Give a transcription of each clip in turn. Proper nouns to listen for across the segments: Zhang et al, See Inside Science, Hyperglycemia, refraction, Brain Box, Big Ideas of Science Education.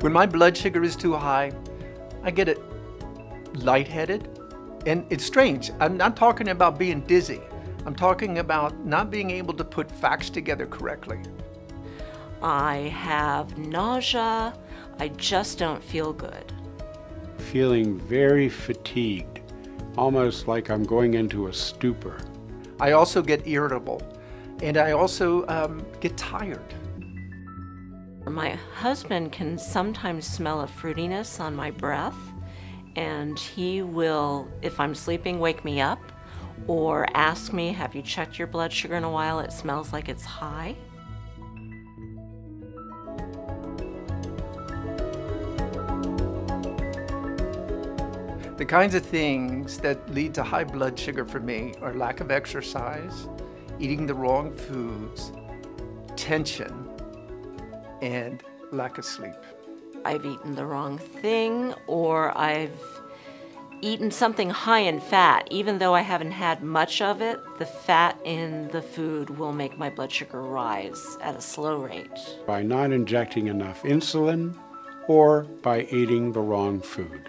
When my blood sugar is too high, I get it lightheaded, and it's strange. I'm not talking about being dizzy. I'm talking about not being able to put facts together correctly. I have nausea. I just don't feel good. Feeling very fatigued, almost like I'm going into a stupor. I also get irritable, and I also get tired. My husband can sometimes smell a fruitiness on my breath, and he will, if I'm sleeping, wake me up or ask me, have you checked your blood sugar in a while? It smells like it's high. The kinds of things that lead to high blood sugar for me are lack of exercise, eating the wrong foods, tension, and lack of sleep. I've eaten the wrong thing, or I've eaten something high in fat. Even though I haven't had much of it, the fat in the food will make my blood sugar rise at a slow rate. By not injecting enough insulin, or by eating the wrong food.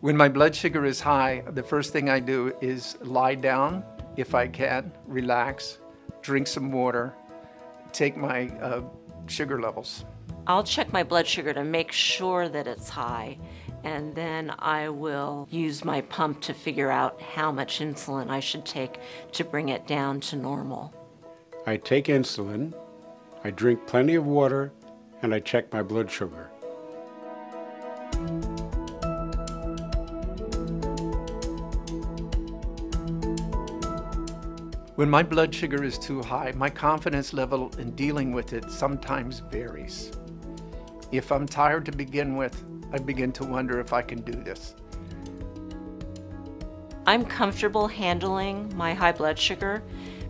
When my blood sugar is high, the first thing I do is lie down, if I can, relax, drink some water, take my sugar levels. I'll check my blood sugar to make sure that it's high, and then I will use my pump to figure out how much insulin I should take to bring it down to normal. I take insulin, I drink plenty of water, and I check my blood sugar. When my blood sugar is too high, my confidence level in dealing with it sometimes varies. If I'm tired to begin with, I begin to wonder if I can do this. I'm comfortable handling my high blood sugar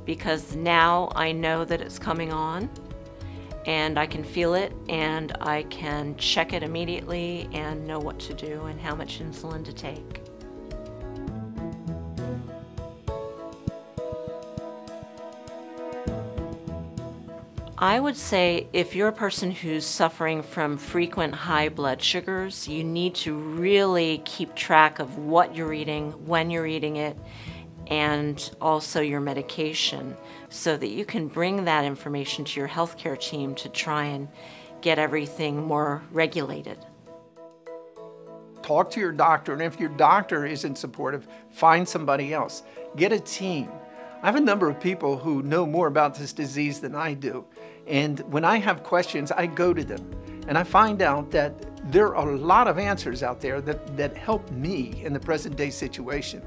because now I know that it's coming on, and I can feel it, and I can check it immediately and know what to do and how much insulin to take. I would say if you're a person who's suffering from frequent high blood sugars, you need to really keep track of what you're eating, when you're eating it, and also your medication, so that you can bring that information to your healthcare team to try and get everything more regulated. Talk to your doctor, and if your doctor isn't supportive, find somebody else. Get a team. I have a number of people who know more about this disease than I do. And when I have questions, I go to them. And I find out that there are a lot of answers out there that help me in the present day situation.